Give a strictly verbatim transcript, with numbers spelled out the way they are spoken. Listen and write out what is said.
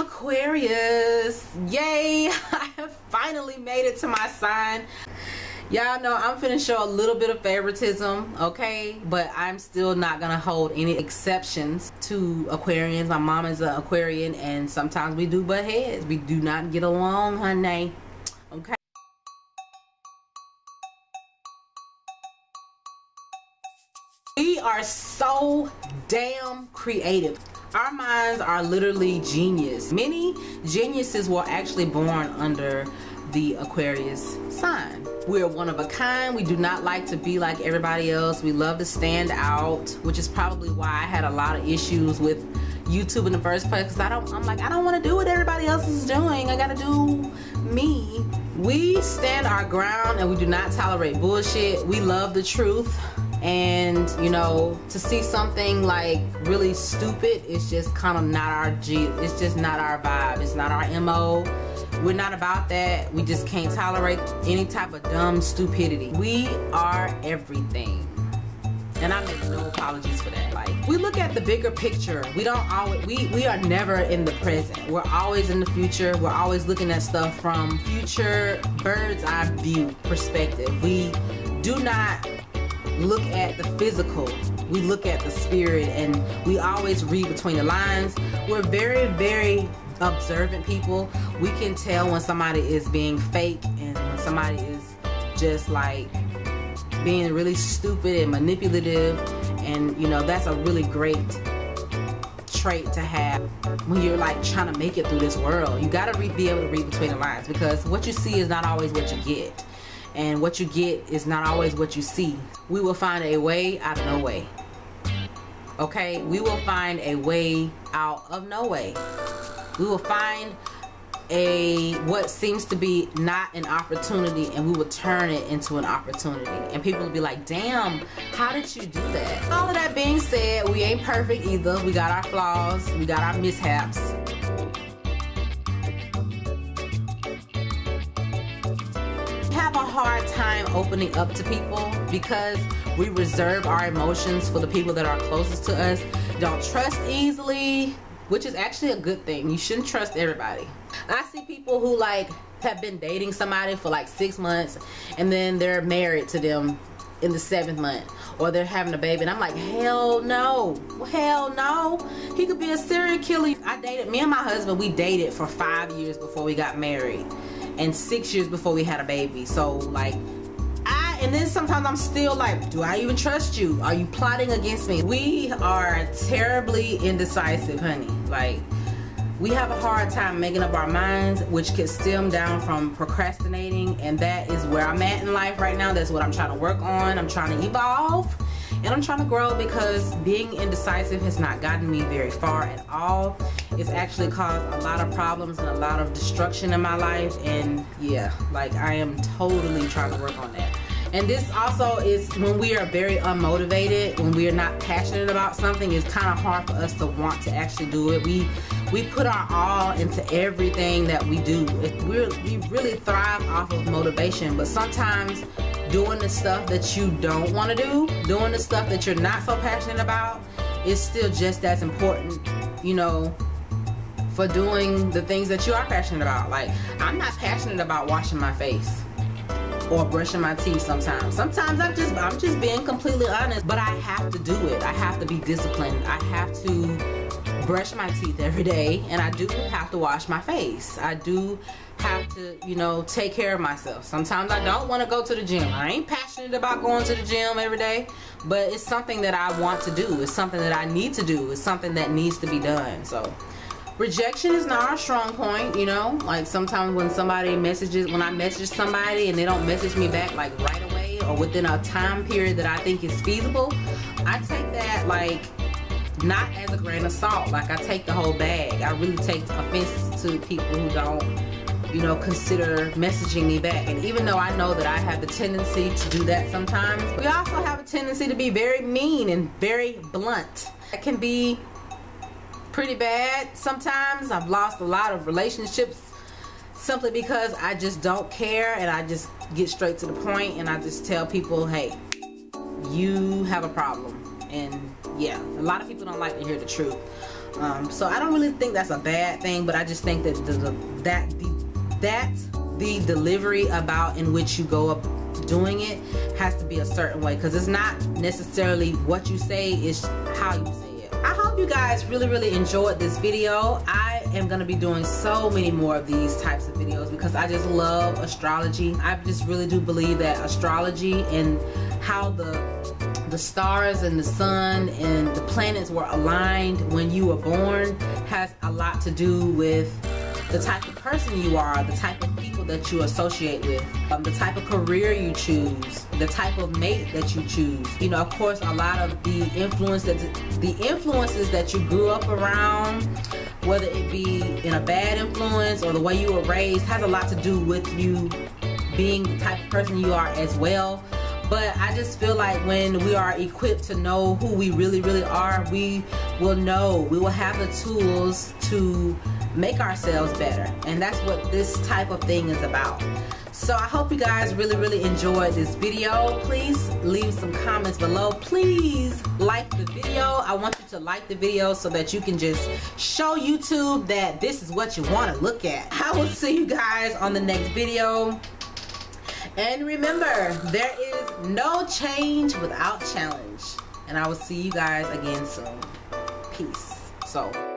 Aquarius, yay, I have finally made it to my sign. Y'all know I'm finna show a little bit of favoritism, okay? But I'm still not gonna hold any exceptions to Aquarians. My mom is an Aquarian and sometimes we do butt heads. We do not get along, honey, okay? We are so damn creative. Our minds are literally genius. Many geniuses were actually born under the Aquarius sign. We're one of a kind. We do not like to be like everybody else. We love to stand out, which is probably why I had a lot of issues with YouTube in the first place, because I don't, I'm like, I don't want to do what everybody else is doing. I gotta do me. We stand our ground and we do not tolerate bullshit. We love the truth. And you know, to see something like really stupid, it's just kind of not our G, it's just not our vibe, it's not our M O. We're not about that. We just can't tolerate any type of dumb stupidity. We are everything. And I make no apologies for that. Like, we look at the bigger picture. We don't always, we, we are never in the present. We're always in the future. We're always looking at stuff from future bird's eye view perspective. We do not look at the physical, we look at the spirit, and we always read between the lines. We're very, very observant people. We can tell when somebody is being fake and when somebody is just like being really stupid and manipulative, and you know, that's a really great trait to have when you're like trying to make it through this world. You gotta be able to read between the lines, because what you see is not always what you get. And what you get is not always what you see. We will find a way out of no way. Okay? We will find a way out of no way. We will find a what seems to be not an opportunity, and we will turn it into an opportunity. And people will be like, damn, how did you do that? All of that being said, we ain't perfect either. We got our flaws. We got our mishaps. Hard time opening up to people because we reserve our emotions for the people that are closest to us. Don't trust easily, which is actually a good thing. You shouldn't trust everybody. I see people who like have been dating somebody for like six months and then they're married to them in the seventh month, or they're having a baby, and I'm like, hell no, hell no. He could be a serial killer. I dated, me and my husband, we dated for five years before we got married. And six years before we had a baby. So like, I, and then sometimes I'm still like, do I even trust you? Are you plotting against me? We are terribly indecisive, honey. Like, we have a hard time making up our minds, which can stem down from procrastinating. And that is where I'm at in life right now. That's what I'm trying to work on. I'm trying to evolve and I'm trying to grow, because being indecisive has not gotten me very far at all. It's actually caused a lot of problems and a lot of destruction in my life. And yeah, like, I am totally trying to work on that. And this also is when we are very unmotivated, when we are not passionate about something, it's kind of hard for us to want to actually do it. We we put our all into everything that we do. It, we're, we really thrive off of motivation, but sometimes doing the stuff that you don't want to do, doing the stuff that you're not so passionate about, is still just as important, you know, for doing the things that you are passionate about. Like, I'm not passionate about washing my face or brushing my teeth sometimes. Sometimes I'm just, I'm just being completely honest, but I have to do it. I have to be disciplined. I have to brush my teeth every day, and I do have to wash my face. I do have to, you know, take care of myself. Sometimes I don't want to go to the gym. I ain't passionate about going to the gym every day, but it's something that I want to do. It's something that I need to do. It's something that needs to be done. So rejection is not our strong point, you know? Like, sometimes when somebody messages, when I message somebody and they don't message me back like right away or within a time period that I think is feasible, I take that like not as a grain of salt. Like, I take the whole bag. I really take offense to people who don't, you know, consider messaging me back. And even though I know that I have the tendency to do that sometimes, we also have a tendency to be very mean and very blunt. That can be pretty bad sometimes. I've lost a lot of relationships simply because I just don't care, and I just get straight to the point, and I just tell people, hey, you have a problem. And yeah, a lot of people don't like to hear the truth. Um, so I don't really think that's a bad thing, but I just think that the, the, that the, that the delivery about in which you go up doing it has to be a certain way, because it's not necessarily what you say, it's how you say it. I hope you guys really really enjoyed this video. I am going to be doing so many more of these types of videos because I just love astrology. I just really do believe that astrology and how the the stars and the sun and the planets were aligned when you were born has a lot to do with the type of person you are, the type of people that you associate with, um, the type of career you choose, the type of mate that you choose. You know, of course, a lot of the influence that the influences that you grew up around, whether it be in a bad influence or the way you were raised, has a lot to do with you being the type of person you are as well. But I just feel like when we are equipped to know who we really, really are, we will know, we will have the tools to make ourselves better. And that's what this type of thing is about. So I hope you guys really, really enjoyed this video. Please leave some comments below. Please like the video. I want you to like the video so that you can just show YouTube that this is what you want to look at. I will see you guys on the next video. And remember, there is no change without challenge. And I will see you guys again soon. Peace. So.